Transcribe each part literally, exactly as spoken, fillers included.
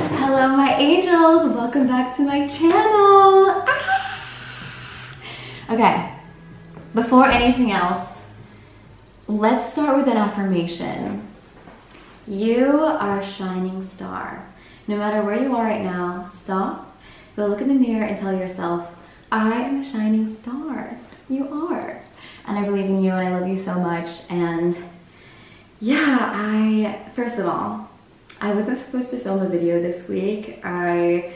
Hello my angels, welcome back to my channel. Ah! Okay, before anything else, let's start with an affirmation. You are a shining star. No matter where you are right now, stop, go look in the mirror and tell yourself, I am a shining star. You are. And I believe in you and I love you so much. And yeah, I, first of all, I wasn't supposed to film a video this week. I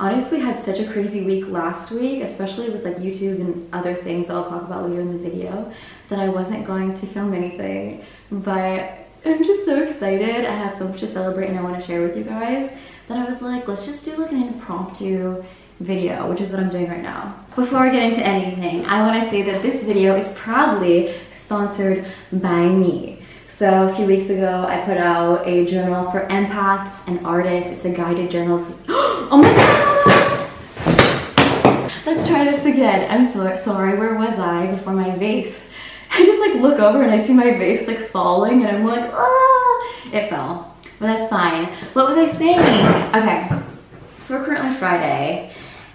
honestly had such a crazy week last week, especially with like YouTube and other things that I'll talk about later in the video, that I wasn't going to film anything. But I'm just so excited. I have so much to celebrate and I want to share with you guys that I was like, let's just do like an impromptu video, which is what I'm doing right now. Before I get into anything, I want to say that this video is proudly sponsored by me. So a few weeks ago, I put out a journal for empaths and artists. It's a guided journal to... Oh my God! Let's try this again. I'm so sorry, where was I before my vase? I just like look over and I see my vase like falling and I'm like, ah! It fell, but that's fine. What was I saying? Okay, so we're currently Friday.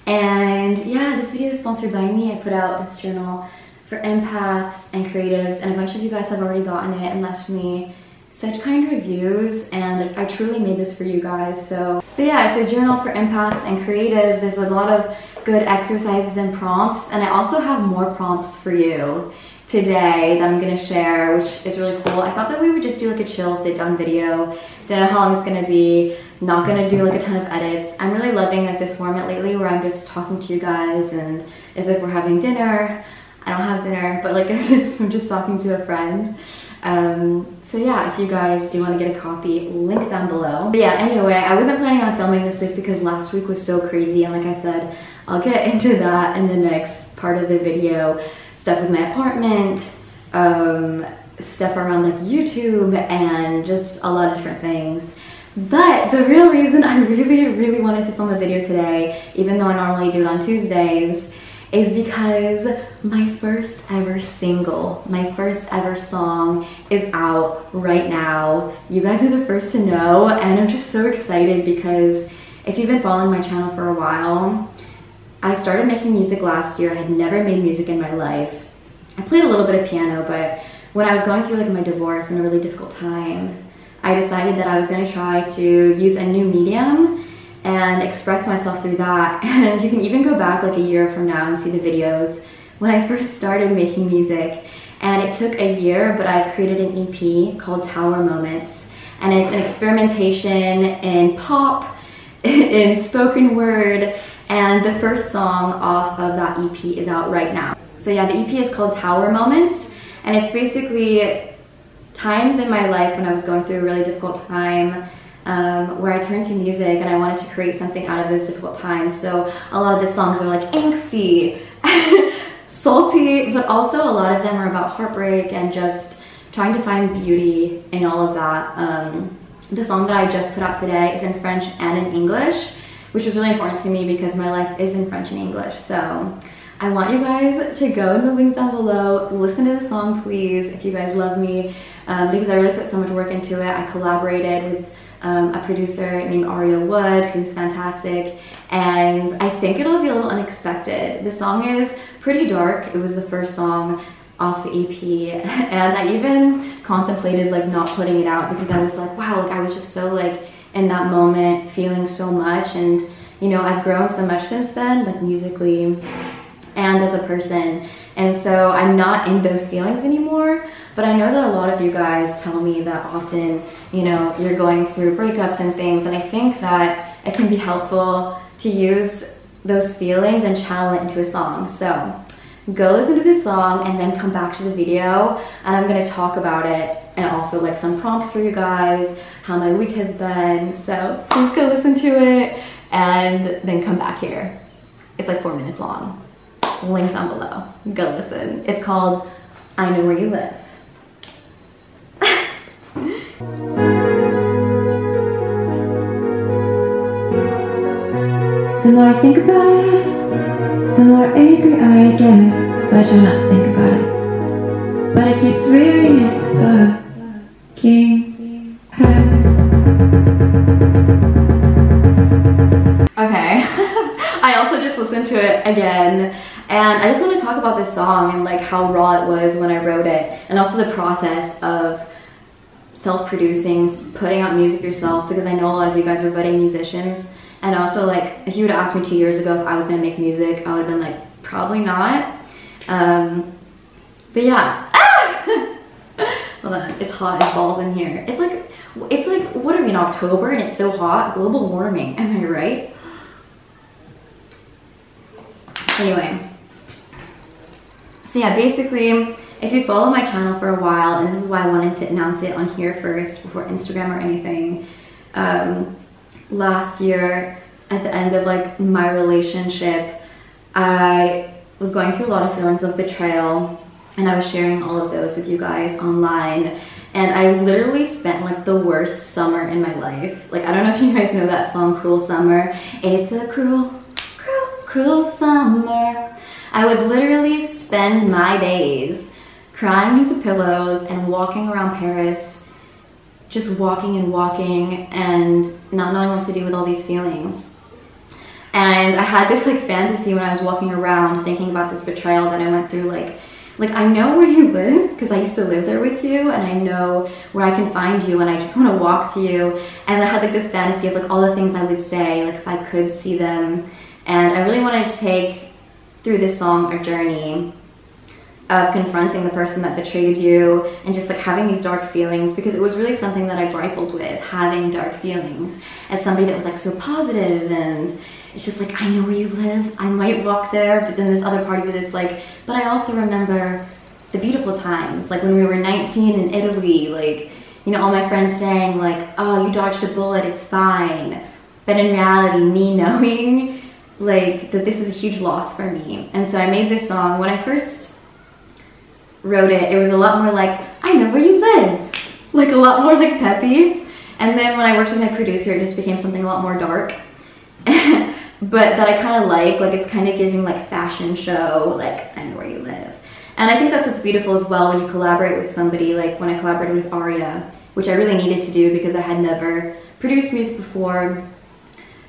And yeah, this video is sponsored by me. I put out this journal for empaths and creatives, and a bunch of you guys have already gotten it and left me such kind reviews, and I truly made this for you guys. So, but yeah, it's a journal for empaths and creatives. There's a lot of good exercises and prompts, and I also have more prompts for you today that I'm gonna share, which is really cool. I thought that we would just do like a chill sit down video. Don't know how long it's gonna be. Not gonna do like a ton of edits. I'm really loving like this format lately where I'm just talking to you guys and as if we're having dinner. I don't have dinner, but like as if I'm just talking to a friend. Um, so yeah, if you guys do wanna get a copy, link down below. But yeah, anyway, I wasn't planning on filming this week because last week was so crazy, and like I said, I'll get into that in the next part of the video. Stuff with my apartment, um, stuff around like YouTube, and just a lot of different things. But the real reason I really, really wanted to film a video today, even though I normally do it on Tuesdays, is because my first ever single, my first ever song is out right now. You guys are the first to know, and I'm just so excited because if you've been following my channel for a while, I started making music last year. I had never made music in my life. I played a little bit of piano, but when I was going through like my divorce and a really difficult time, I decided that I was gonna try to use a new medium and express myself through that. And you can even go back like a year from now and see the videos when I first started making music. And it took a year, but I've created an E P called Tower Moments. And it's an experimentation in pop, in spoken word, and the first song off of that E P is out right now. So yeah, the E P is called Tower Moments, and it's basically times in my life when I was going through a really difficult time um, where I turned to music and I wanted to create something out of those difficult times. So a lot of the songs are like angsty, salty, but also a lot of them are about heartbreak and just trying to find beauty in all of that. Um, the song that I just put out today is in French and in English, which was really important to me because my life is in French and English. So I want you guys to go in the link down below, listen to the song please if you guys love me, um, because I really put so much work into it. I collaborated with um, a producer named Aria Wood, who's fantastic, and I think it'll be a little unexpected. The song is pretty dark. It was the first song off the E P, and I even contemplated like not putting it out because I was like, wow, like I was just so like in that moment feeling so much, and you know, I've grown so much since then, like musically and as a person, and so I'm not in those feelings anymore. But I know that a lot of you guys tell me that often, you know, you're going through breakups and things, and I think that it can be helpful to use those feelings and channel it into a song. So go listen to this song and then come back to the video, and I'm gonna talk about it and also like some prompts for you guys, how my week has been. So please go listen to it and then come back here. It's like four minutes long. Link down below. Go listen. It's called I Know Where You Live. The more I think about it, the more angry I get, so I try not to think about it. But it keeps rearing its fucking head. again. And I just want to talk about this song and like how raw it was when I wrote it, and also the process of self-producing, putting out music yourself, because I know a lot of you guys were budding musicians. And also, like, if you would have asked me two years ago if I was going to make music, I would have been like, probably not. Um, but yeah. Ah! Hold on, it's hot as balls in here. It's like, it's like, what are we in, October, and it's so hot? Global warming, am I right? Anyway. So yeah, basically, if you follow my channel for a while, and this is why I wanted to announce it on here first before Instagram or anything, um, last year, at the end of like my relationship, I was going through a lot of feelings of betrayal, and I was sharing all of those with you guys online. And I literally spent like the worst summer in my life. Like, I don't know if you guys know that song, Cruel Summer. It's a cruel, cruel, cruel summer. I would literally spend my days crying into pillows and walking around Paris, just walking and walking and not knowing what to do with all these feelings. And I had this like fantasy when I was walking around thinking about this betrayal that I went through, like, like I know where you live, because I used to live there with you, and I know where I can find you, and I just want to walk to you. And I had like this fantasy of like all the things I would say, like if I could see them. And I really wanted to take through this song a journey of confronting the person that betrayed you, and just like having these dark feelings, because it was really something that I grappled with, having dark feelings as somebody that was like so positive, and it's just like, I know where you live, I might walk there, but then this other part of it, it's like, but I also remember the beautiful times, like when we were nineteen in Italy, like, you know, all my friends saying like, oh, you dodged a bullet, it's fine, but in reality, me knowing like that this is a huge loss for me. And so I made this song. When I first wrote it, it was a lot more like, I know where you live, like a lot more like peppy. And then when I worked with my producer, it just became something a lot more dark, but that I kind of like, like it's kind of giving like fashion show, like I know where you live. And I think that's what's beautiful as well when you collaborate with somebody, like when I collaborated with Aria, which I really needed to do because I had never produced music before,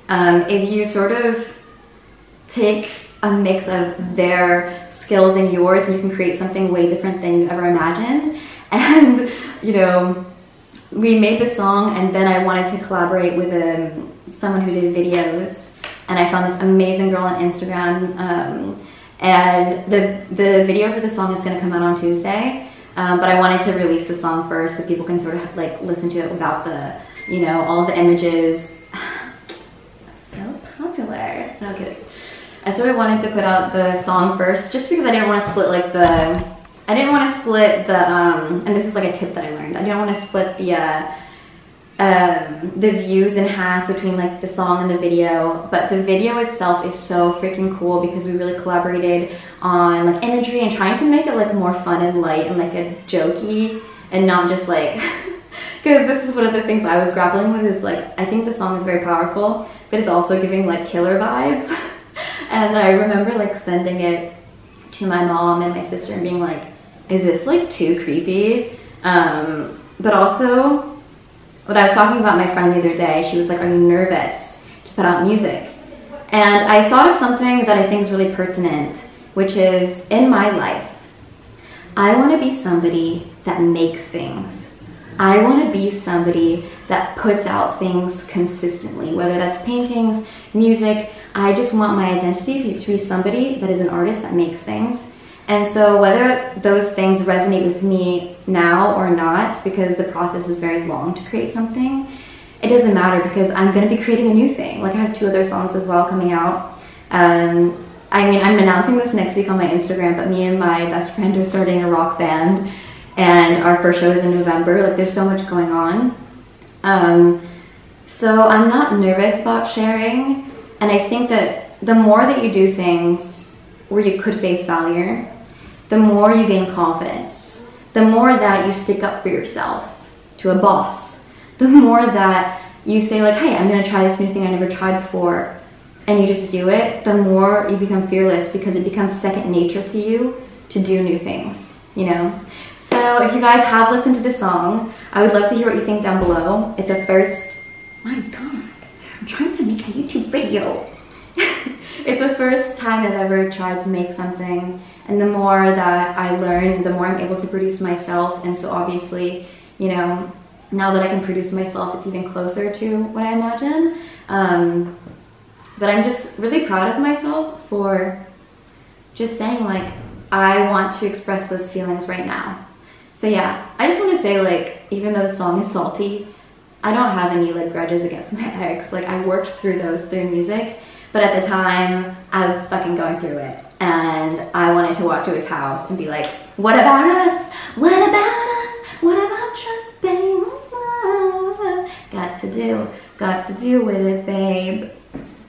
um, is you sort of take a mix of their skills and yours, and you can create something way different than you ever imagined. And, you know, we made this song, and then I wanted to collaborate with um, someone who did videos, and I found this amazing girl on Instagram, um, and the, the video for the song is gonna come out on Tuesday, um, but I wanted to release the song first so people can sort of like listen to it without the, you know, all the images. So popular, no kidding. I sort of wanted to put out the song first just because I didn't want to split like the, I didn't want to split the, um, and this is like a tip that I learned, I didn't want to split the, uh, um, the views in half between like the song and the video, but the video itself is so freaking cool because we really collaborated on like imagery and trying to make it like more fun and light and like a jokey and not just like, because this is one of the things I was grappling with is like, I think the song is very powerful, but it's also giving like killer vibes. And I remember like sending it to my mom and my sister and being like, is this like too creepy? Um, but also, what I was talking about my friend the other day, she was like, are you nervous to put out music? And I thought of something that I think is really pertinent, which is in my life, I want to be somebody that makes things. I want to be somebody that puts out things consistently, whether that's paintings, music. I just want my identity to be somebody that is an artist that makes things. And so whether those things resonate with me now or not, because the process is very long to create something, it doesn't matter because I'm going to be creating a new thing. Like I have two other songs as well coming out. Um, I mean, I'm announcing this next week on my Instagram, but me and my best friend are starting a rock band, and our first show is in November. Like there's so much going on. Um, so I'm not nervous about sharing. And I think that the more that you do things where you could face failure, the more you gain confidence, the more that you stick up for yourself to a boss, the more that you say like, hey, I'm gonna try this new thing I never tried before, and you just do it, the more you become fearless because it becomes second nature to you to do new things, you know? So if you guys have listened to this song, I would love to hear what you think down below. It's a first, my God. I'm trying to make a YouTube video. It's a the first time I've ever tried to make something, and the more that I learn, the more I'm able to produce myself. And so obviously, you know, now that I can produce myself, it's even closer to what I imagine. Um, but I'm just really proud of myself for just saying, like, I want to express those feelings right now. So yeah, I just want to say, like, even though the song is salty, I don't have any like grudges against my ex. Like, I worked through those through music, but at the time I was fucking going through it, and I wanted to walk to his house and be like, what about us? What about us? What about trust, babe? Love? Got to do, got to do with it, babe.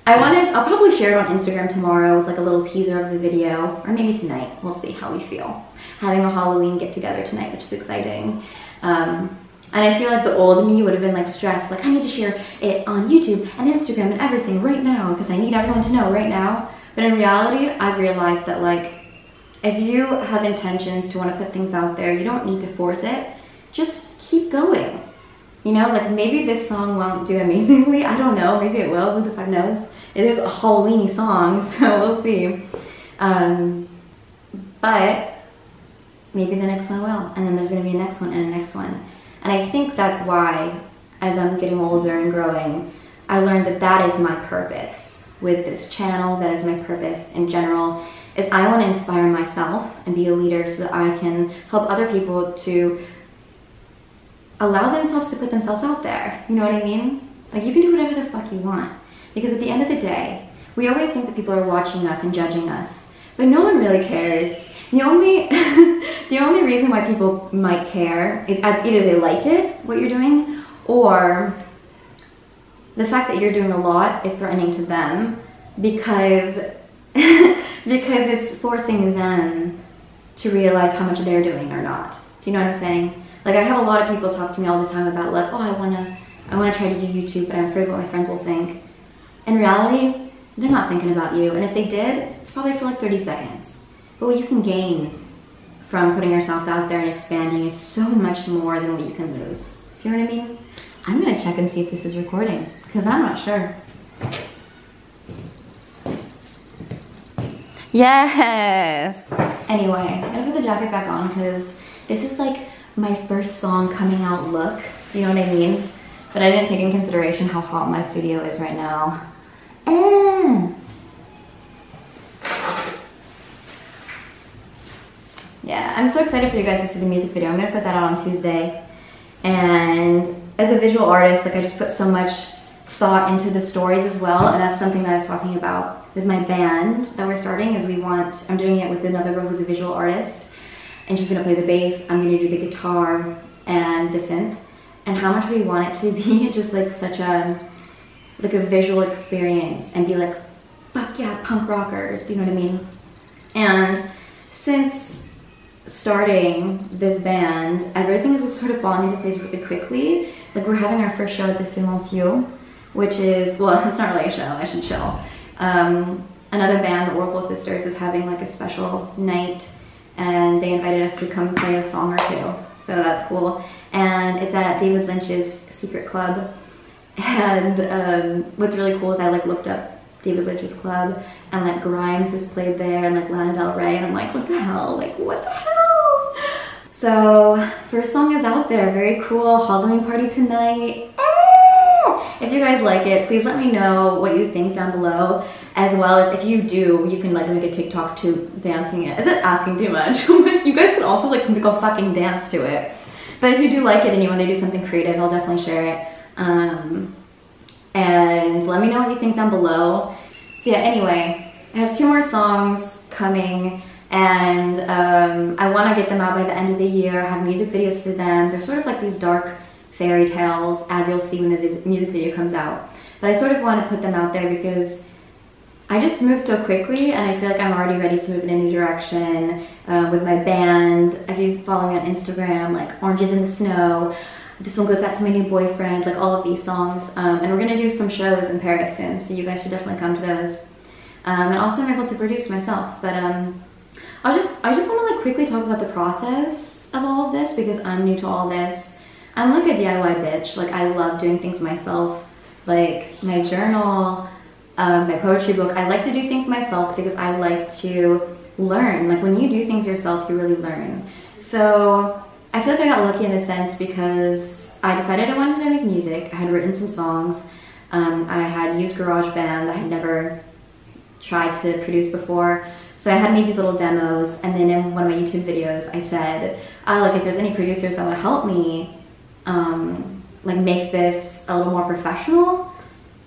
I wanted, I'll probably share it on Instagram tomorrow with like a little teaser of the video, or maybe tonight, we'll see how we feel. Having a Halloween get together tonight, which is exciting. Um, And I feel like the old me would have been like stressed, like I need to share it on YouTube and Instagram and everything right now because I need everyone to know right now. But in reality, I've realized that like if you have intentions to want to put things out there, you don't need to force it. Just keep going. You know, like maybe this song won't do amazingly. I don't know. Maybe it will. Who the fuck knows? It is a Halloween-y song, so we'll see. Um, but maybe the next one will. And then there's going to be a next one and a next one. And I think that's why, as I'm getting older and growing, I learned that that is my purpose with this channel, that is my purpose in general, is I want to inspire myself and be a leader so that I can help other people to allow themselves to put themselves out there. You know what I mean? Like, you can do whatever the fuck you want. Because at the end of the day, we always think that people are watching us and judging us, but no one really cares. The only, the only reason why people might care is either they like it, what you're doing, or the fact that you're doing a lot is threatening to them because, because it's forcing them to realize how much they're doing or not. Do you know what I'm saying? Like, I have a lot of people talk to me all the time about like, oh, I wanna, I wanna try to do YouTube, but I'm afraid what my friends will think. In reality, they're not thinking about you, and if they did, it's probably for like thirty seconds. But what you can gain from putting yourself out there and expanding is so much more than what you can lose. Do you know what I mean? I'm gonna check and see if this is recording, because I'm not sure. Yes! Anyway, I'm gonna put the jacket back on because this is like my first song coming out look. Do you know what I mean? But I didn't take into consideration how hot my studio is right now. And yeah, I'm so excited for you guys to see the music video. I'm gonna put that out on Tuesday. And as a visual artist, like I just put so much thought into the stories as well, and that's something that I was talking about with my band that we're starting, is we want, I'm doing it with another girl who's a visual artist, and she's gonna play the bass, I'm gonna do the guitar and the synth, and how much we want it to be just like such a, like a visual experience, and be like, fuck yeah, punk rockers, do you know what I mean? And since starting this band, everything is just sort of falling into place really quickly. Like, we're having our first show at the Silencio, which is, well, it's not really a show, I should chill. Um, another band, the Oracle Sisters, is having like a special night, and they invited us to come play a song or two, so that's cool. And it's at David Lynch's secret club, and um, what's really cool is I like looked up David Lynch's club, and like Grimes has played there, and like Lana Del Rey, and I'm like, what the hell, like what the hell? So first song is out there, very cool, Halloween party tonight. Ah! If you guys like it, please let me know what you think down below, as well as if you do, you can like make a TikTok to dancing it. Is it asking too much? You guys can also like make a fucking dance to it. But if you do like it and you want to do something creative, I'll definitely share it. Um, and let me know what you think down below. So yeah, anyway, I have two more songs coming, and um, I want to get them out by the end of the year, have music videos for them. They're sort of like these dark fairy tales, as you'll see when the music video comes out. But I sort of want to put them out there because I just move so quickly, and I feel like I'm already ready to move in a new direction uh, with my band. If you follow me on Instagram, like Oranges in the Snow, this one goes out to my new boyfriend, like all of these songs. Um, and we're going to do some shows in Paris soon, so you guys should definitely come to those. Um, and also I'm able to produce myself. But um, I'll just, I just want to like quickly talk about the process of all of this because I'm new to all this. I'm like a D I Y bitch. Like, I love doing things myself. Like my journal, um, my poetry book. I like to do things myself because I like to learn. Like when you do things yourself, you really learn. So I feel like I got lucky in a sense because I decided I wanted to make music. I had written some songs. Um, I had used GarageBand. I had never tried to produce before. So I had made these little demos, and then in one of my YouTube videos I said, oh, like if there's any producers that would help me um, like make this a little more professional,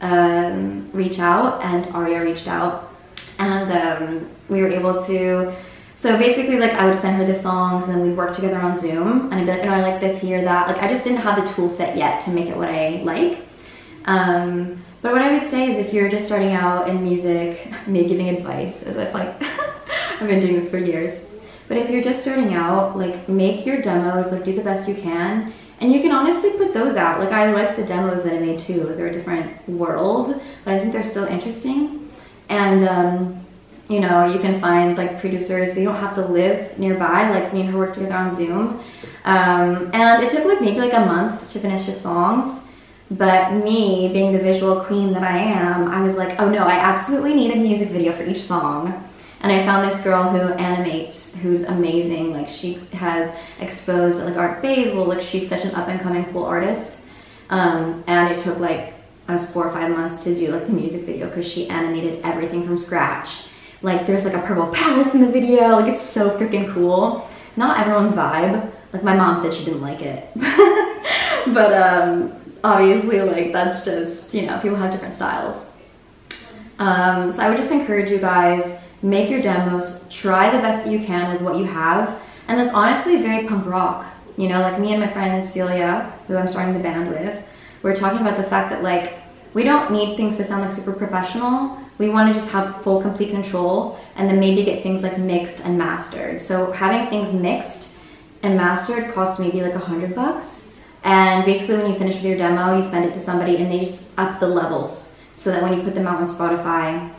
um, reach out, and Aria reached out, and um, we were able to, so basically like I would send her the songs and then we'd work together on Zoom, and I'd be like, you know, I like this here, that, like I just didn't have the tool set yet to make it what I like. Um, But what I would say is if you're just starting out in music, me giving advice, as if like, I've been doing this for years. But if you're just starting out, like make your demos, like do the best you can. And you can honestly put those out. Like I like the demos that I made too. They're a different world, but I think they're still interesting. And um, you know, you can find like producers that you don't have to live nearby. Like me and her worked together on Zoom. Um, and it took like maybe like a month to finish the songs. But me, being the visual queen that I am, I was like, oh no, I absolutely need a music video for each song. And I found this girl who animates, who's amazing. Like she has exposed like Art Basel, like she's such an up and coming cool artist. Um, and it took like us four or five months to do like the music video because she animated everything from scratch. Like there's like a purple palace in the video, like it's so freaking cool. Not everyone's vibe. Like my mom said she didn't like it. But um, obviously, like that's just, you know, people have different styles. Um, so I would just encourage you guys, make your demos, try the best that you can with what you have. And that's honestly very punk rock. You know, like me and my friend Celia, who I'm starting the band with, we're talking about the fact that like, we don't need things to sound like super professional. We want to just have full, complete control, and then maybe get things like mixed and mastered. So having things mixed and mastered costs maybe like a hundred bucks. And basically when you finish with your demo, you send it to somebody and they just up the levels so that when you put them out on Spotify,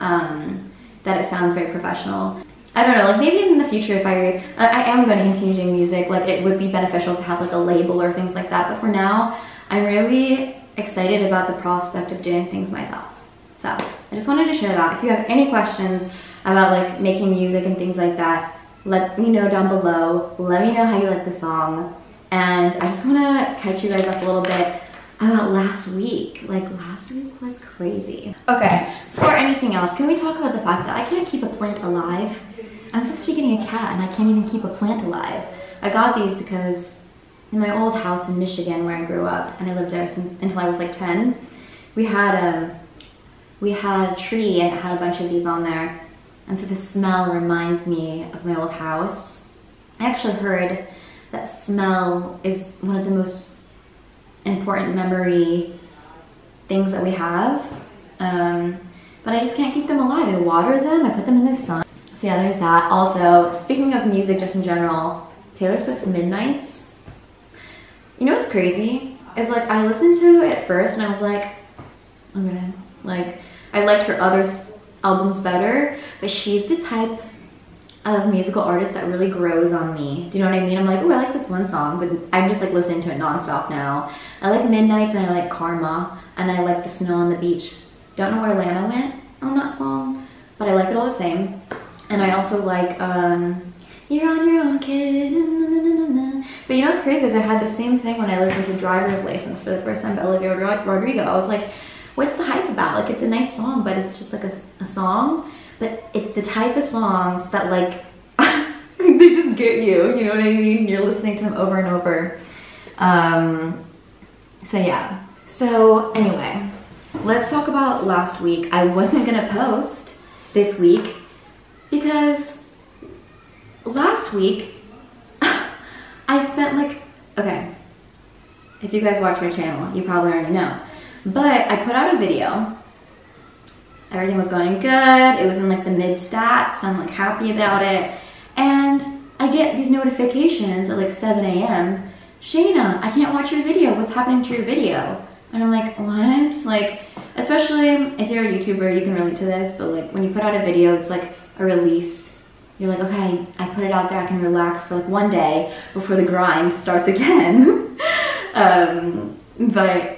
um, that it sounds very professional. I don't know, like maybe in the future if I, I am going to continue doing music, like it would be beneficial to have like a label or things like that. But for now, I'm really excited about the prospect of doing things myself. So I just wanted to share that. If you have any questions about like making music and things like that, let me know down below. Let me know how you like the song. And I just want to catch you guys up a little bit about last week. Like last week was crazy. Okay, before anything else, can we talk about the fact that I can't keep a plant alive? I'm supposed to be getting a cat and I can't even keep a plant alive. I got these because in my old house in Michigan where I grew up, and I lived there until I was like ten, we had a, we had a tree and it had a bunch of these on there. And so the smell reminds me of my old house. I actually heard that smell is one of the most important memory things that we have. Um, but I just can't keep them alive. I water them, I put them in the sun. So yeah, there's that. Also, speaking of music just in general, Taylor Swift's Midnights. You know what's crazy? Is like, I listened to it first and I was like, oh man. Like, I liked her other albums better, but she's the type of musical artist that really grows on me. Do you know what I mean? I'm like, oh, I like this one song, but I'm just like listening to it nonstop now. I like Midnights and I like Karma and I like the Snow on the Beach. Don't know where Lana went on that song, but I like it all the same. And I also like um, You're On Your Own, Kid. But you know what's crazy is I had the same thing when I listened to Driver's License for the first time by Olivia Rodrigo. I was like, what's the hype about? Like, it's a nice song, but it's just like a, a song. But it's the type of songs that like, they just get you, you know what I mean? You're listening to them over and over. Um, so yeah, so anyway, let's talk about last week. I wasn't gonna post this week because last week I spent like, okay, if you guys watch my channel, you probably already know, but I put out a video. Everything was going good. It was in like the mid stats. I'm like happy about it. And I get these notifications at like seven A M Shayna, I can't watch your video. What's happening to your video? And I'm like, what? Like, especially if you're a YouTuber, you can relate to this, but like when you put out a video, it's like a release. You're like, okay, I put it out there. I can relax for like one day before the grind starts again. um, but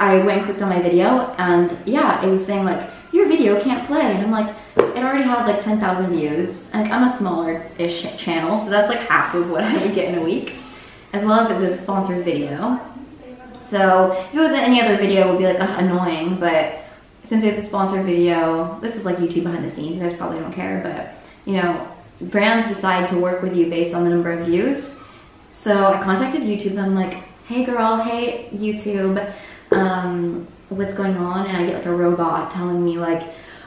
I went and clicked on my video, and yeah, it was saying like, your video can't play, and I'm like, it already had like ten thousand views, and like, I'm a smaller-ish channel, so that's like half of what I would get in a week, as well as it was a sponsored video. So if it was any other video, it would be like, ugh, annoying, but since it's a sponsored video, this is like YouTube behind the scenes, you guys probably don't care, but you know, brands decide to work with you based on the number of views. So I contacted YouTube and I'm like, hey girl, hey YouTube, um, what's going on? And I get like a robot telling me like,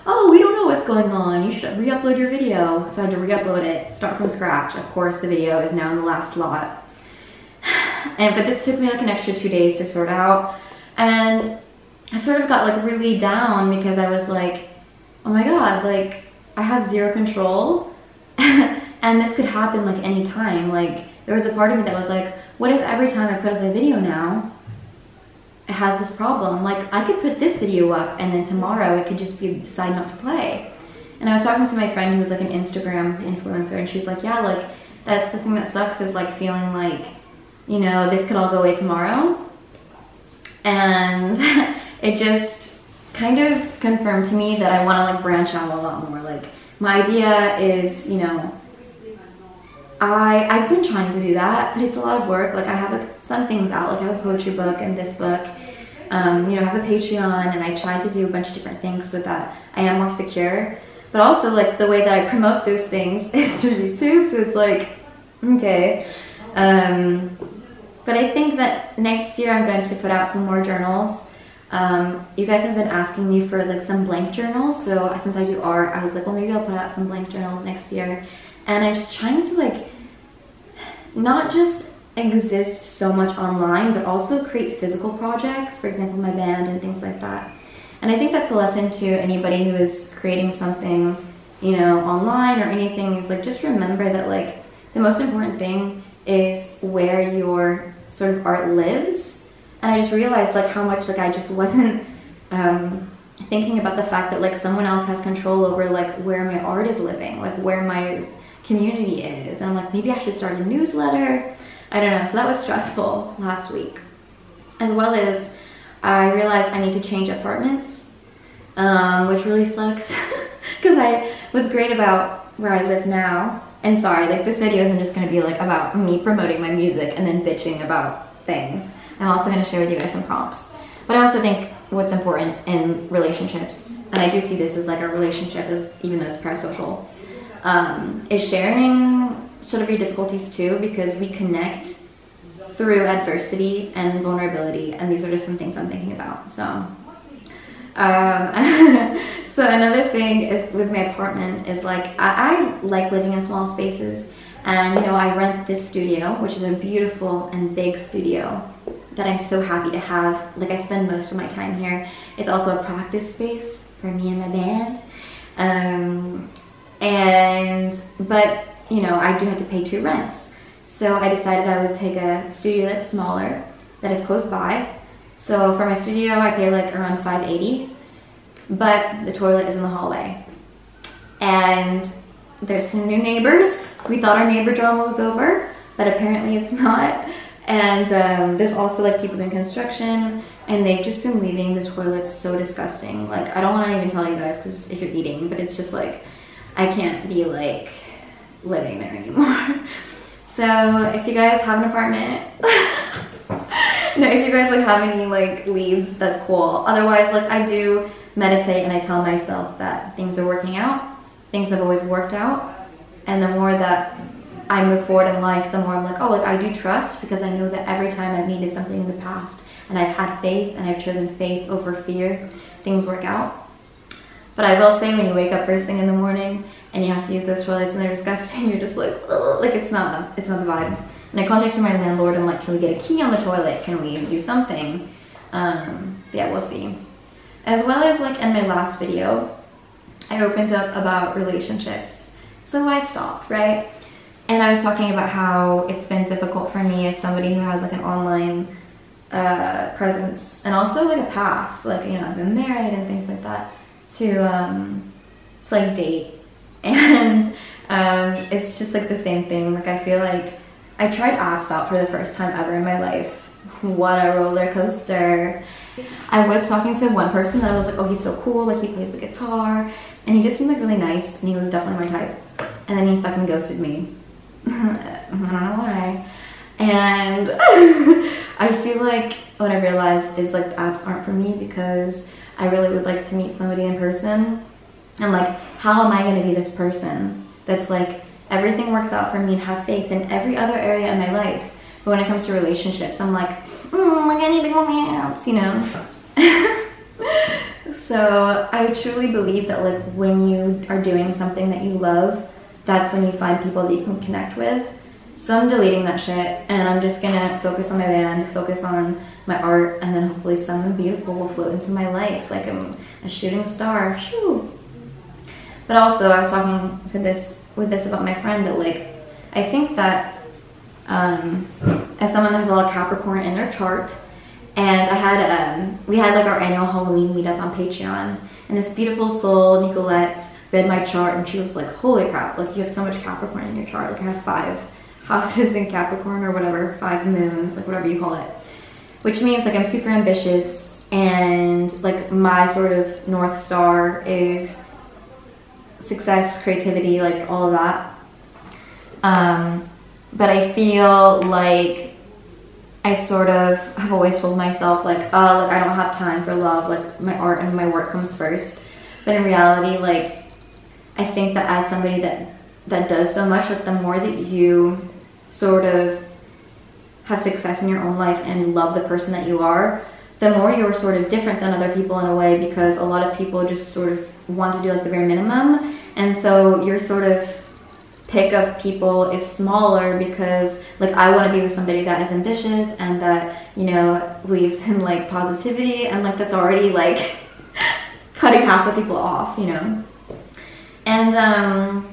oh, we don't know what's going on, you should re-upload your video. So I had to re-upload it, start from scratch. Of course, the video is now in the last lot. And but this took me like an extra two days to sort out. And I sort of got like really down because I was like, oh my God, like I have zero control. And this could happen like any time. Like there was a part of me that was like, what if every time I put up a video now, it has this problem? Like I could put this video up and then tomorrow it could just be decide not to play. And I was talking to my friend who was like an Instagram influencer, and she's like, yeah, like that's the thing that sucks, is like feeling like, you know, this could all go away tomorrow. And it just kind of confirmed to me that I want to like branch out a lot more. Like my idea is, you know, I, I've been trying to do that, but it's a lot of work. Like I have like, some things out, like I have a poetry book and this book, um, you know, I have a Patreon, and I try to do a bunch of different things so that I am more secure. But also like the way that I promote those things is through YouTube. So it's like, okay. Um, but I think that next year I'm going to put out some more journals. Um, you guys have been asking me for like some blank journals, so since I do art, I was like, well, maybe I'll put out some blank journals next year. And I'm just trying to like not just exist so much online, but also create physical projects, for example, my band and things like that. And I think that's a lesson to anybody who is creating something, you know, online or anything, is like just remember that like the most important thing is where your sort of art lives. And I just realized like how much like I just wasn't um, thinking about the fact that like someone else has control over like where my art is living, like where my community is. And I'm like, maybe I should start a newsletter. I don't know. So that was stressful last week. As well as I realized I need to change apartments, um, which really sucks because I what's great about where I live now. And sorry, like this video isn't just gonna be like about me promoting my music and then bitching about things. I'm also gonna share with you guys some prompts. But I also think what's important in relationships, and I do see this as like a relationship, is even though it's parasocial, um, is sharing sort of your difficulties too, because we connect through adversity and vulnerability, and these are just some things I'm thinking about. So, um, so another thing is with my apartment is like, I, I like living in small spaces, and you know, I rent this studio, which is a beautiful and big studio that I'm so happy to have. Like I spend most of my time here. It's also a practice space for me and my band. Um, and, but you know, I do have to pay two rents. So I decided I would take a studio that's smaller, that is close by. So for my studio, I pay like around five eighty. But the toilet is in the hallway, and there's some new neighbors. We thought our neighbor drama was over, but apparently it's not. And um, there's also like people doing construction, and they've just been leaving the toilets so disgusting. Like I don't want to even tell you guys because if you're eating, but it's just like I can't be like living there anymore. So if you guys have an apartment. No, if you guys like have any like leads, that's cool. Otherwise, like I do meditate, and I tell myself that things are working out, things have always worked out, and the more that I move forward in life, the more I'm like, oh, like I do trust, because I know that every time I've needed something in the past and I've had faith and I've chosen faith over fear, things work out. But I will say, when you wake up first thing in the morning and you have to use those toilets and they're disgusting, you're just like, ugh, like it's not, it's not the vibe. And I contacted my landlord, I'm like, can we get a key on the toilet? Can we do something? Um, yeah, we'll see. As well as like in my last video, I opened up about relationships. So I stopped, right? And I was talking about how it's been difficult for me as somebody who has like an online uh, presence, and also like a past, like, you know, I've been married and things like that, to, um, to like date. And um, it's just like the same thing. Like I feel like I tried apps out for the first time ever in my life. What a roller coaster. I was talking to one person that I was like, oh, he's so cool, like he plays the guitar and he just seemed like really nice and he was definitely my type. And then he fucking ghosted me. I don't know why. And I feel like what I realized is like the apps aren't for me because I really would like to meet somebody in person. And like, how am I gonna be this person that's like, everything works out for me and have faith in every other area of my life. But when it comes to relationships, I'm like, mm, like I need to go on my apps, you know? So I truly believe that like when you are doing something that you love, that's when you find people that you can connect with. So I'm deleting that shit and I'm just gonna focus on my band, focus on my art, and then hopefully something beautiful will float into my life. Like I'm a shooting star. Shoo. But also I was talking to this with this about my friend that like, I think that um, as someone that has a lot of Capricorn in their chart, and I had, um, we had like our annual Halloween meetup on Patreon, and this beautiful soul, Nicolette, read my chart and she was like, holy crap, like you have so much Capricorn in your chart. Like I have five houses in Capricorn or whatever, five moons, like whatever you call it. Which means like I'm super ambitious and like my sort of North Star is success, creativity, like all of that. Um, but I feel like I sort of have always told myself like, oh, like I don't have time for love, like my art and my work comes first. But in reality, like I think that as somebody that that does so much, like the more that you sort of have success in your own life and love the person that you are, the more you're sort of different than other people in a way, because a lot of people just sort of want to do like the bare minimum, and so your sort of pick of people is smaller because like I want to be with somebody that is ambitious and that, you know, believes in like positivity, and like that's already like cutting half the people off, you know. And um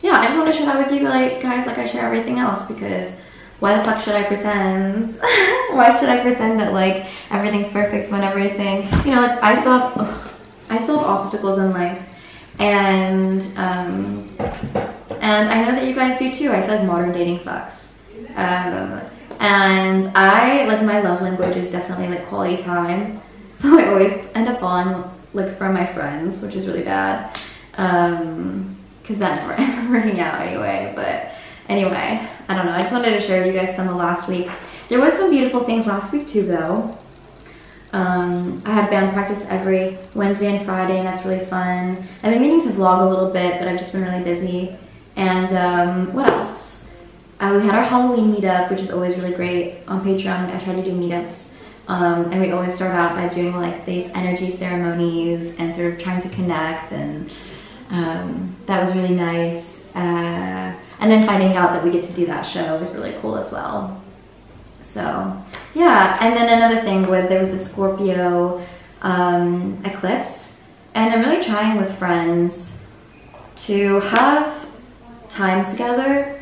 yeah, I just want to share that with you like guys, like I share everything else, because why the fuck should I pretend? Why should I pretend that like everything's perfect when everything, you know, like I still have ugh, I still have obstacles in life, and um and I know that you guys do too. I feel like modern dating sucks, um and I like my love language is definitely like quality time, so I always end up falling like for my friends, which is really bad. Um, cause that never ends up working out anyway, but anyway, I don't know. I just wanted to share with you guys some of last week. There was some beautiful things last week too though. Um, I had band practice every Wednesday and Friday and that's really fun. I've been meaning to vlog a little bit, but I've just been really busy. And, um, what else? Uh, we had our Halloween meetup, which is always really great on Patreon. I try to do meetups. Um, and we always start out by doing like these energy ceremonies and sort of trying to connect, and Um, that was really nice, uh, and then finding out that we get to do that show was really cool as well. So yeah, and then another thing was there was the Scorpio um, eclipse, and I'm really trying with friends to have time together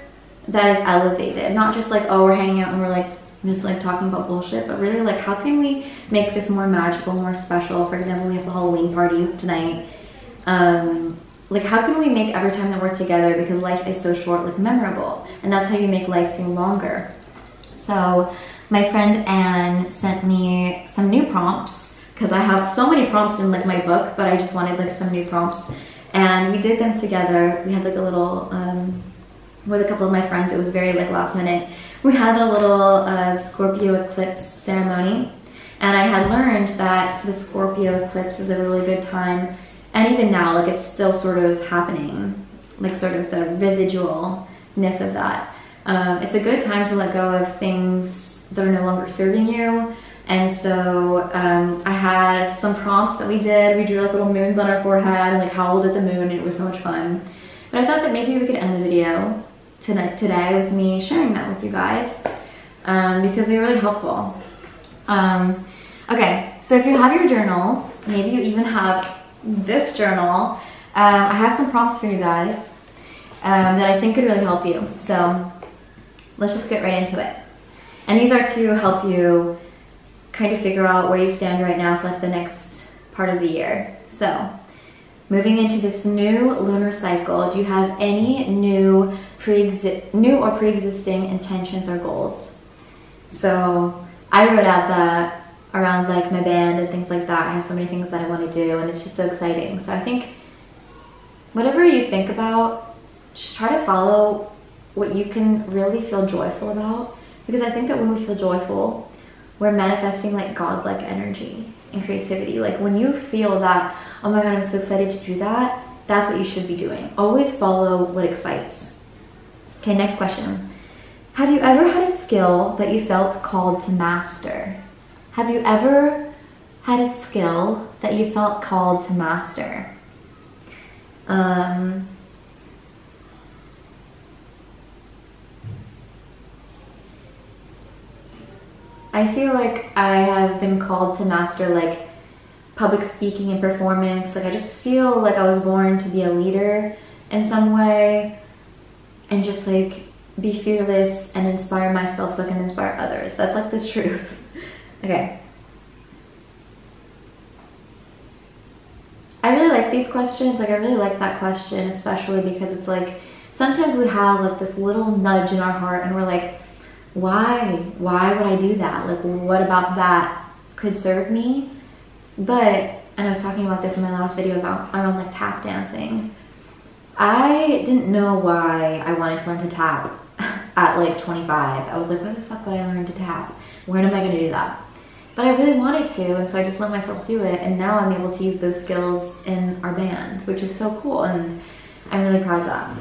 that is elevated, not just like, oh, we're hanging out and we're like just like talking about bullshit, but really like how can we make this more magical, more special. For example, we have the Halloween party tonight. Um, Like, how can we make every time that we're together, because life is so short, like, memorable? And that's how you make life seem longer. So my friend Anne sent me some new prompts, because I have so many prompts in, like, my book, but I just wanted, like, some new prompts. And we did them together. We had, like, a little, um, with a couple of my friends. It was very, like, last minute. We had a little uh, Scorpio eclipse ceremony. And I had learned that the Scorpio eclipse is a really good time. And even now, like, it's still sort of happening, like sort of the residualness of that. Um, it's a good time to let go of things that are no longer serving you. And so um, I had some prompts that we did. We drew like little moons on our forehead and like howled at the moon. And it was so much fun. But I thought that maybe we could end the video tonight, today with me sharing that with you guys, um, because they were really helpful. Um, okay, so if you have your journals, maybe you even have this journal, um, I have some prompts for you guys um, that I think could really help you. So let's just get right into it. And these are to help you kind of figure out where you stand right now for like the next part of the year. So moving into this new lunar cycle, do you have any new, pre-exi- new or pre-existing intentions or goals? So I wrote out that around like my band and things like that. I have so many things that I want to do, and it's just so exciting. So I think whatever you think about, just try to follow what you can really feel joyful about, because I think that when we feel joyful, we're manifesting like godlike energy and creativity. Like when you feel that, oh my god, I'm so excited to do that, that's what you should be doing. Always follow what excites. Okay, next question. Have you ever had a skill that you felt called to master? Have you ever had a skill that you felt called to master? Um, I feel like I have been called to master like public speaking and performance. Like I just feel like I was born to be a leader in some way, and just like be fearless and inspire myself so I can inspire others. That's like the truth. Okay. I really like these questions. Like I really like that question, especially because it's like sometimes we have like this little nudge in our heart and we're like, why? Why would I do that? Like what about that could serve me? But, and I was talking about this in my last video about around like tap dancing. I didn't know why I wanted to learn to tap at like twenty-five. I was like, why the fuck would I learn to tap? When am I gonna do that? But I really wanted to, and so I just let myself do it, and now I'm able to use those skills in our band, which is so cool, and I'm really proud of that.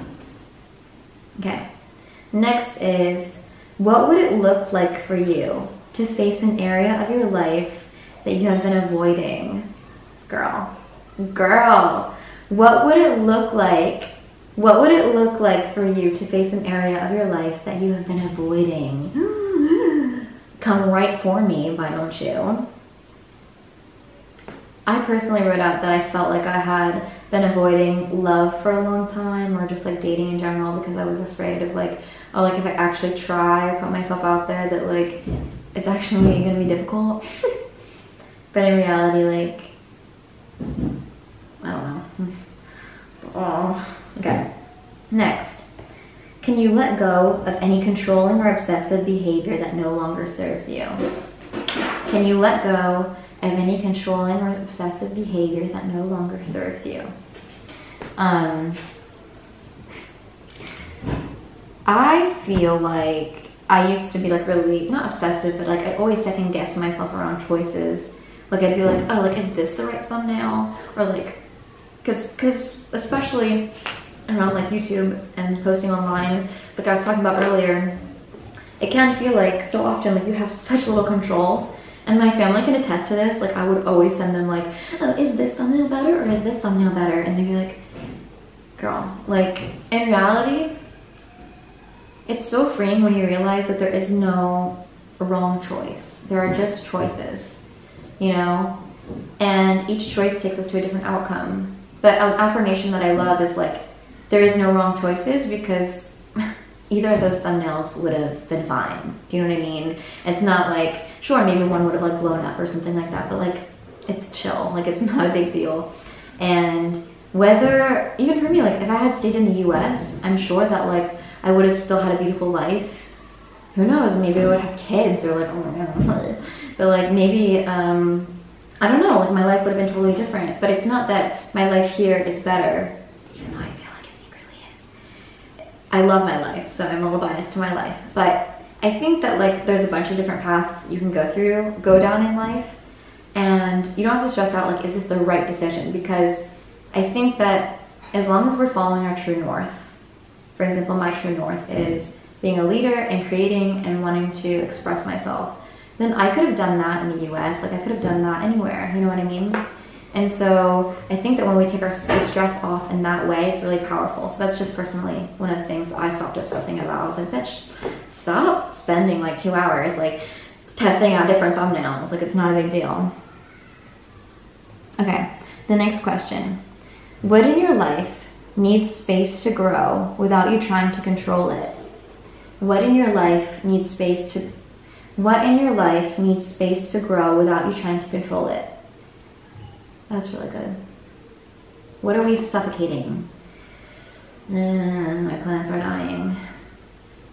Okay, next is, what would it look like for you to face an area of your life that you have been avoiding? Girl, girl. What would it look like? What would it look like for you to face an area of your life that you have been avoiding? Come right for me, why don't you? I personally wrote out that I felt like I had been avoiding love for a long time, or just like dating in general, because I was afraid of like, oh, like if I actually try or put myself out there, that like it's actually gonna be difficult. But in reality, like, I don't know. Oh, okay. Next, can you let go of any controlling or obsessive behavior that no longer serves you? Can you let go of any controlling or obsessive behavior that no longer serves you? Um, I feel like I used to be like really, not obsessive, but like I'd always second guess myself around choices. Like I'd be like, oh, like, is this the right thumbnail? Or like, Cause, cause especially around like YouTube and posting online, like I was talking about earlier, it can feel like so often like you have such little control, and my family can attest to this. Like I would always send them like, oh, is this thumbnail better or is this thumbnail better? And they'd be like, girl, like in reality, it's so freeing when you realize that there is no wrong choice. There are just choices, you know? And each choice takes us to a different outcome. But an affirmation that I love is like, there is no wrong choices, because either of those thumbnails would have been fine. Do you know what I mean? It's not like, sure, maybe one would have like blown up or something like that, but like, it's chill. Like it's not a big deal. And whether, even for me, like if I had stayed in the U S, I'm sure that like, I would have still had a beautiful life. Who knows? Maybe I would have kids, or like, oh my God. But like maybe, um, I don't know, like my life would have been totally different. But it's not that my life here is better, even though I feel like it secretly is. I love my life, so I'm a little biased to my life. But I think that like there's a bunch of different paths you can go through, go down in life. And you don't have to stress out like, is this the right decision? Because I think that as long as we're following our true north, for example, my true north is being a leader and creating and wanting to express myself, then I could have done that in the U S, like I could have done that anywhere, you know what I mean? And so I think that when we take our stress off in that way, it's really powerful. So that's just personally one of the things that I stopped obsessing about. I was like, bitch, stop spending like two hours like testing out different thumbnails, like it's not a big deal. Okay, the next question. What in your life needs space to grow without you trying to control it? What in your life needs space to What in your life needs space to grow without you trying to control it? That's really good. What are we suffocating? Uh, my plants are dying.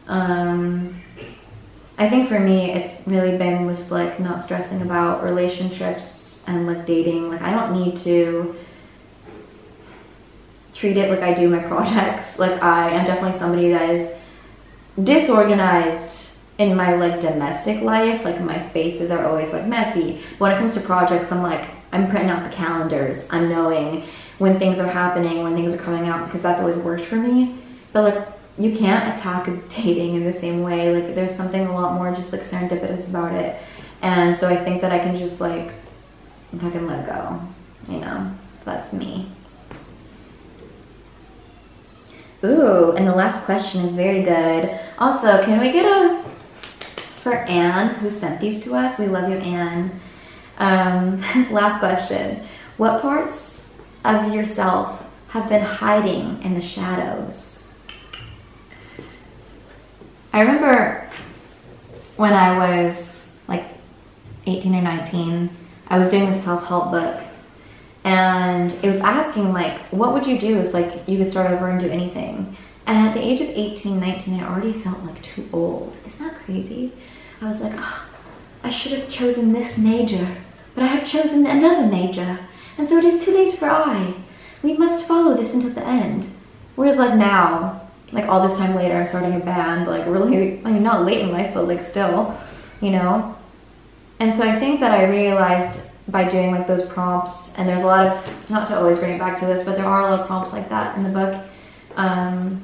Um, I I think for me, it's really been just like not stressing about relationships and like dating. Like I don't need to treat it like I do my projects. Like I am definitely somebody that is disorganized in my like domestic life. Like my spaces are always like messy. When it comes to projects, I'm like, I'm printing out the calendars. I'm knowing when things are happening, when things are coming out, because that's always worked for me. But like, you can't attack dating in the same way. Like there's something a lot more just like serendipitous about it. And so I think that I can just like, if I can let go, you know, that's me. Ooh, and the last question is very good. Also, can we get a, for Anne, who sent these to us, we love you, Anne. Um, last question, what parts of yourself have been hiding in the shadows? I remember when I was like eighteen or nineteen, I was doing a self-help book and it was asking like, what would you do if like you could start over and do anything? And at the age of eighteen, nineteen, I already felt like too old. Isn't that crazy? I was like, oh, I should have chosen this major, but I have chosen another major. And so it is too late for I. We must follow this until the end. Whereas like now, like all this time later, I'm starting a band, like really, I mean, not late in life, but like still, you know? And so I think that I realized by doing like those prompts, and there's a lot of, not to always bring it back to this, but there are a lot of prompts like that in the book. Um,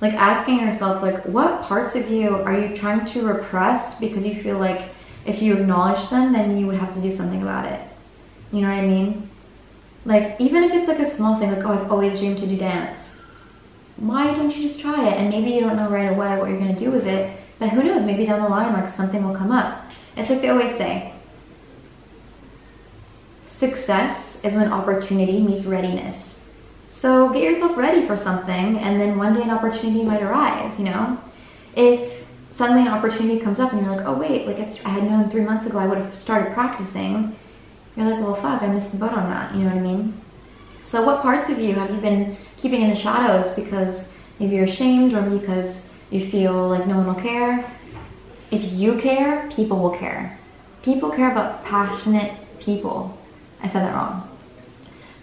like asking yourself, like what parts of you are you trying to repress because you feel like if you acknowledge them, then you would have to do something about it. You know what I mean? Like, even if it's like a small thing, like, oh, I've always dreamed to do dance. Why don't you just try it? And maybe you don't know right away what you're gonna do with it, but who knows, maybe down the line, like something will come up. It's like they always say, success is when opportunity meets readiness. So get yourself ready for something, and then one day an opportunity might arise, you know? If suddenly an opportunity comes up and you're like, oh wait, like if I had known three months ago, I would have started practicing. You're like, well, fuck, I missed the boat on that, you know what I mean? So what parts of you have you been keeping in the shadows because maybe you're ashamed or because you feel like no one will care? If you care, people will care. People care about passionate people. I said that wrong.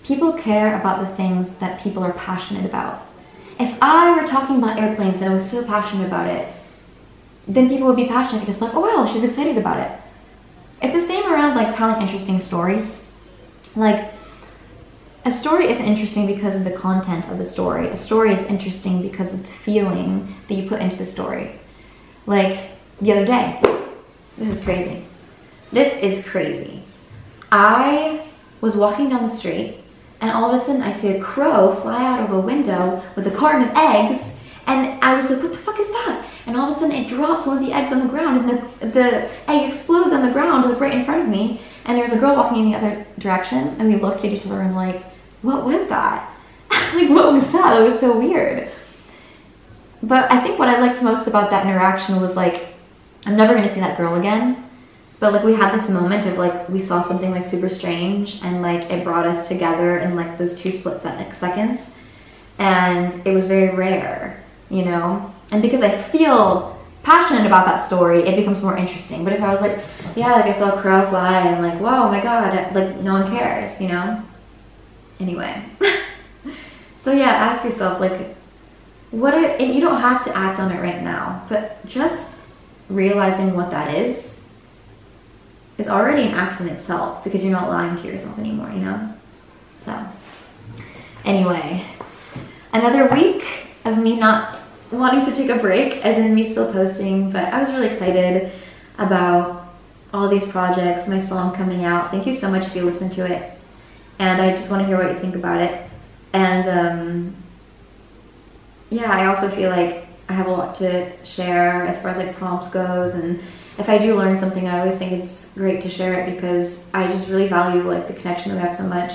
People care about the things that people are passionate about. If I were talking about airplanes and I was so passionate about it, then people would be passionate because like, oh wow, she's excited about it. It's the same around like telling interesting stories. Like, a story is interesting because of the content of the story. A story is interesting because of the feeling that you put into the story. Like the other day, this is crazy. This is crazy. I was walking down the street and all of a sudden I see a crow fly out of a window with a carton of eggs, and I was like, what the fuck is that? And all of a sudden it drops one of the eggs on the ground and the, the egg explodes on the ground like right in front of me, and there was a girl walking in the other direction, and we looked at each other and like, what was that? Like, what was that? That was so weird. But I think what I liked most about that interaction was like, I'm never gonna see that girl again. But like we had this moment of like, we saw something like super strange and like it brought us together in like those two split seconds. And it was very rare, you know? And because I feel passionate about that story, it becomes more interesting. But if I was like, yeah, like I saw a crow fly and like, wow, oh my God, like no one cares, you know? Anyway, so yeah, ask yourself like, what are, and you don't have to act on it right now, but just realizing what that is is already an act in itself because you're not lying to yourself anymore, you know? So anyway, another week of me not wanting to take a break and then me still posting, but I was really excited about all these projects, my song coming out. Thank you so much if you listened to it. And I just want to hear what you think about it. And um, yeah, I also feel like I have a lot to share as far as like prompts goes. And if I do learn something, I always think it's great to share it because I just really value like the connection that we have so much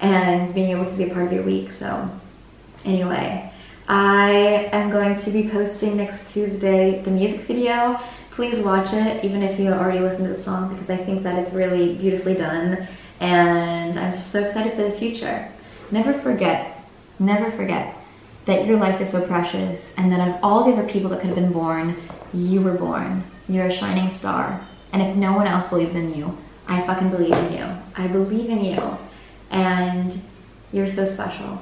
and being able to be a part of your week. So anyway, I am going to be posting next Tuesday the music video. Please watch it, even if you already listened to the song, because I think that it's really beautifully done. And I'm just so excited for the future. Never forget, never forget that your life is so precious and that of all the other people that could have been born, you were born. You're a shining star. And if no one else believes in you, I fucking believe in you. I believe in you. And you're so special.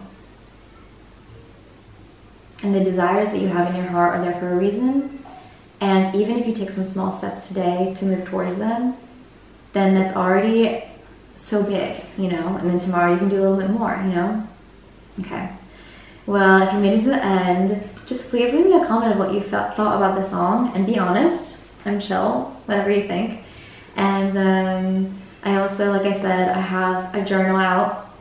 And the desires that you have in your heart are there for a reason. And even if you take some small steps today to move towards them, then that's already so big, you know? And then tomorrow you can do a little bit more, you know? Okay. Well, if you made it to the end, just please leave me a comment of what you felt, thought about the song, and be honest. I'm chill, whatever you think. And um, I also, like I said, I have a journal out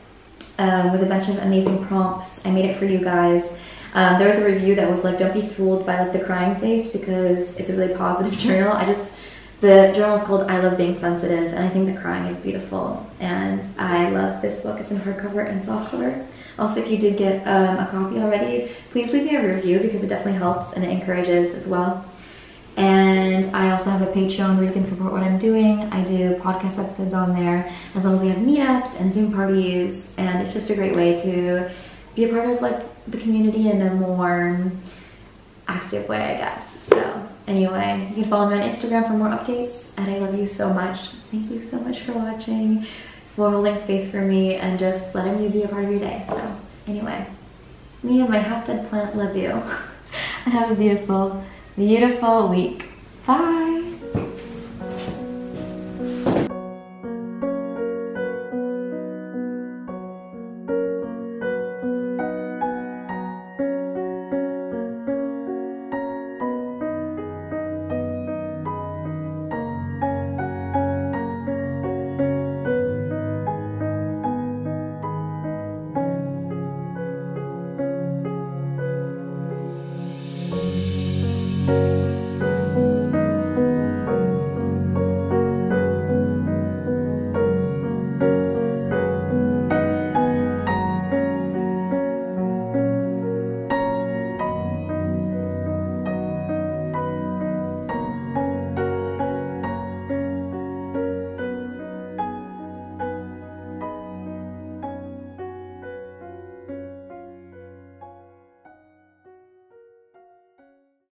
uh, with a bunch of amazing prompts. I made it for you guys. Um, there was a review that was like, don't be fooled by like the crying face, because it's a really positive journal. I just, the journal is called I Love Being Sensitive, and I think the crying is beautiful. And I love this book. It's in hardcover and softcover. Also, if you did get um, a copy already, please leave me a review, because it definitely helps and it encourages as well. And I also have a Patreon where you can support what I'm doing. I do podcast episodes on there, as well as we have meetups and Zoom parties, and it's just a great way to be a part of like the community in a more active way, I guess. So anyway, you can follow me on Instagram for more updates, and I love you so much. Thank you so much for watching, for holding space for me, and just letting me be a part of your day. So anyway, me and my half-dead plant love you, and have a beautiful, beautiful week. Bye.